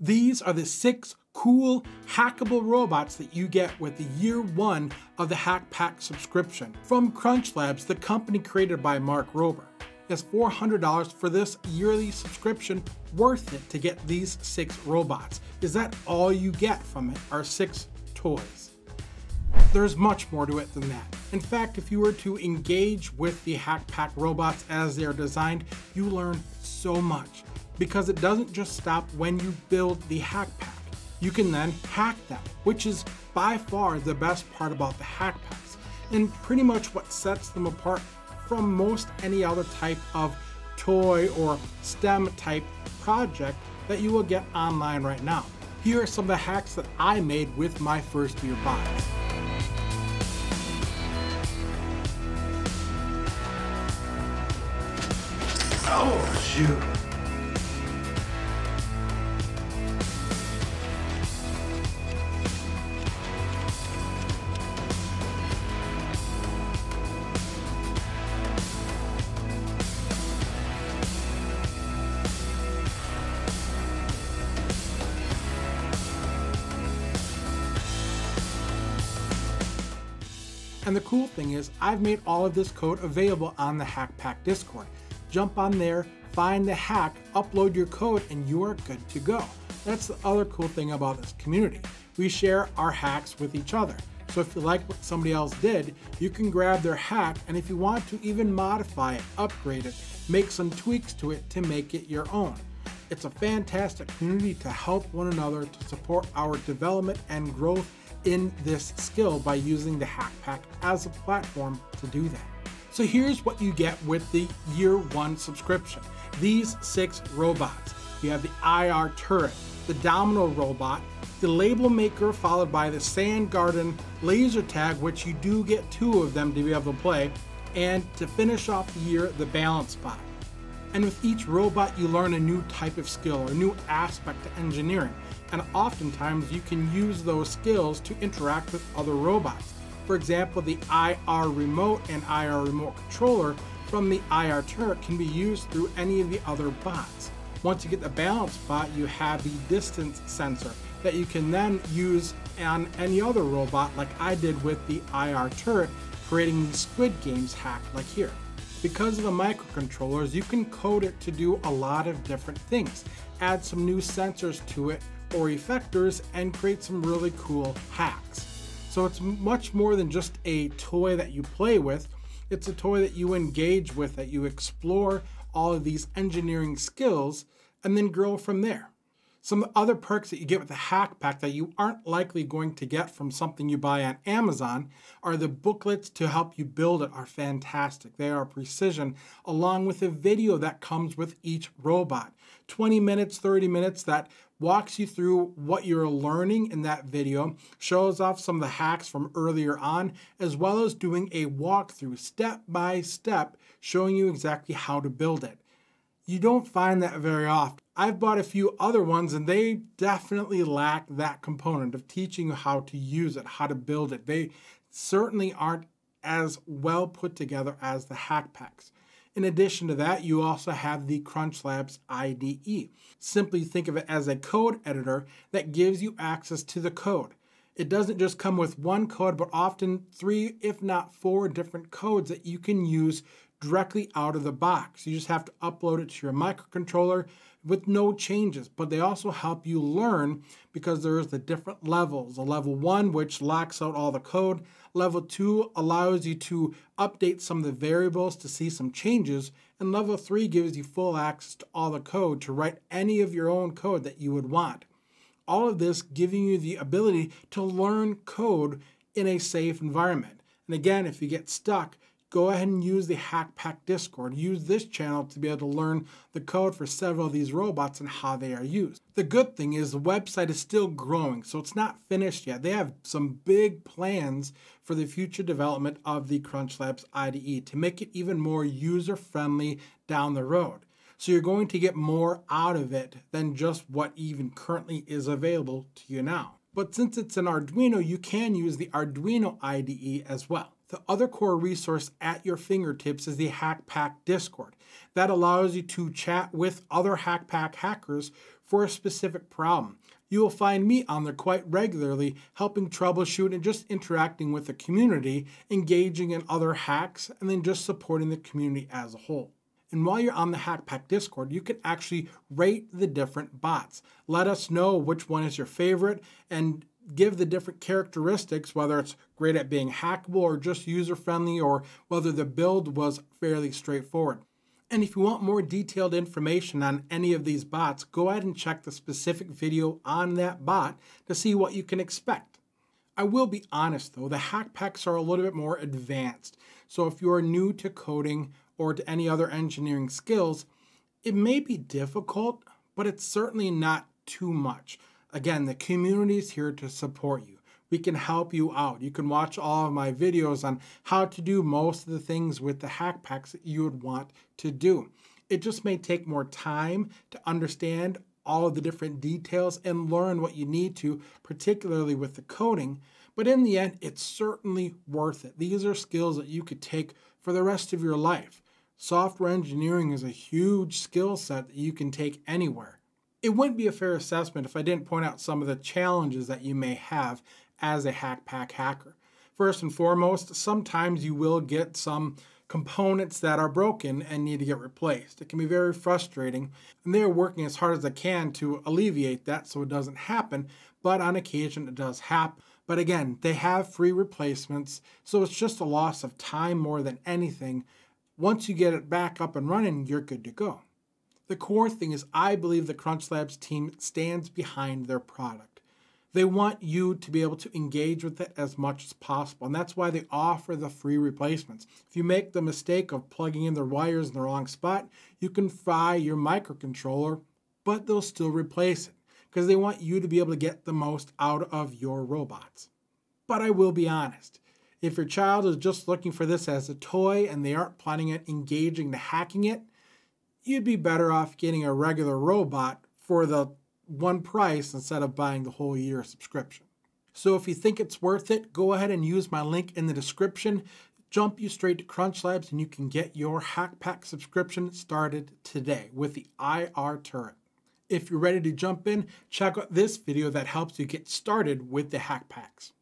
These are the 6 cool hackable robots that you get with the year 1 of the Hack Pack subscription from CrunchLabs, the company created by Mark Rober. Is $400 for this yearly subscription worth it to get these 6 robots? Is that all you get from it, are 6 toys? There's much more to it than that. In fact, if you were to engage with the Hack Pack robots as they are designed, you learn so much, because it doesn't just stop when you build the Hack Pack. You can then hack them, which is by far the best part about the Hack Packs, and pretty much what sets them apart from most any other type of toy or STEM type project that you will get online right now. Here are some of the hacks that I made with my first year box. Oh shoot. And the cool thing is, I've made all of this code available on the Hack Pack Discord. Jump on there, find the hack, upload your code, and you are good to go. That's the other cool thing about this community. We share our hacks with each other. So if you like what somebody else did, you can grab their hack, and if you want to even modify it, upgrade it, make some tweaks to it to make it your own. It's a fantastic community to help one another, to support our development and growth in this skill by using the Hack Pack as a platform to do that. So here's what you get with the year 1 subscription. These 6 robots. You have the IR turret, the domino robot, the label maker, followed by the sand garden laser tag, which you do get 2 of them to be able to play, and to finish off the year, the balance bot. And with each robot, you learn a new type of skill, a new aspect to engineering. And oftentimes you can use those skills to interact with other robots. For example, the IR remote and IR remote controller from the IR turret can be used through any of the other bots. Once you get the balance bot, you have the distance sensor that you can then use on any other robot, like I did with the IR turret, creating the Squid Games hack like here. Because of the microcontrollers, you can code it to do a lot of different things, add some new sensors to it or effectors, and create some really cool hacks. So it's much more than just a toy that you play with. It's a toy that you engage with, that you explore all of these engineering skills and then grow from there. Some other perks that you get with the Hack Pack that you aren't likely going to get from something you buy on Amazon are the booklets to help you build it are fantastic. They are precision, along with a video that comes with each robot. 20 minutes, 30 minutes that walks you through what you're learning in that video, shows off some of the hacks from earlier on, as well as doing a walkthrough step by step, showing you exactly how to build it. You don't find that very often. I've bought a few other ones and they definitely lack that component of teaching you how to use it, how to build it. They certainly aren't as well put together as the Hack Packs. In addition to that, you also have the CrunchLabs IDE. Simply think of it as a code editor that gives you access to the code. It doesn't just come with one code, but often 3, if not 4 different codes that you can use directly out of the box. You just have to upload it to your microcontroller with no changes, but they also help you learn because there's the different levels. A level 1, which locks out all the code. Level 2 allows you to update some of the variables to see some changes. And level 3 gives you full access to all the code to write any of your own code that you would want. All of this giving you the ability to learn code in a safe environment. And again, if you get stuck, go ahead and use the Hack Pack Discord. Use this channel to be able to learn the code for several of these robots and how they are used. The good thing is the website is still growing, so it's not finished yet. They have some big plans for the future development of the CrunchLabs IDE to make it even more user-friendly down the road. So you're going to get more out of it than just what even currently is available to you now. But since it's an Arduino, you can use the Arduino IDE as well. The other core resource at your fingertips is the Hack Pack Discord. That allows you to chat with other Hack Pack hackers for a specific problem. You will find me on there quite regularly, helping troubleshoot and just interacting with the community, engaging in other hacks, and then just supporting the community as a whole. And while you're on the Hack Pack Discord, you can actually rate the different bots. Let us know which one is your favorite and give the different characteristics, whether it's great at being hackable or just user-friendly, or whether the build was fairly straightforward. And if you want more detailed information on any of these bots, go ahead and check the specific video on that bot to see what you can expect. I will be honest though, the hack packs are a little bit more advanced. So if you're new to coding or to any other engineering skills, it may be difficult, but it's certainly not too much. Again, the community is here to support you. We can help you out. You can watch all of my videos on how to do most of the things with the hack packs that you would want to do. It just may take more time to understand all of the different details and learn what you need to, particularly with the coding. But in the end, it's certainly worth it. These are skills that you could take for the rest of your life. Software engineering is a huge skill set that you can take anywhere. It wouldn't be a fair assessment if I didn't point out some of the challenges that you may have as a Hack Pack hacker. First and foremost, sometimes you will get some components that are broken and need to get replaced. It can be very frustrating, and they're working as hard as they can to alleviate that so it doesn't happen, but on occasion it does happen. But again, they have free replacements, so it's just a loss of time more than anything. Once you get it back up and running, you're good to go. The core thing is I believe the CrunchLabs team stands behind their product. They want you to be able to engage with it as much as possible, and that's why they offer the free replacements. If you make the mistake of plugging in their wires in the wrong spot, you can fry your microcontroller, but they'll still replace it because they want you to be able to get the most out of your robots. But I will be honest, if your child is just looking for this as a toy and they aren't planning on engaging to hacking it, you'd be better off getting a regular robot for the one price instead of buying the whole year subscription. So if you think it's worth it, go ahead and use my link in the description, jump you straight to CrunchLabs, and you can get your Hack Pack subscription started today with the IR turret. If you're ready to jump in, check out this video that helps you get started with the Hack Packs.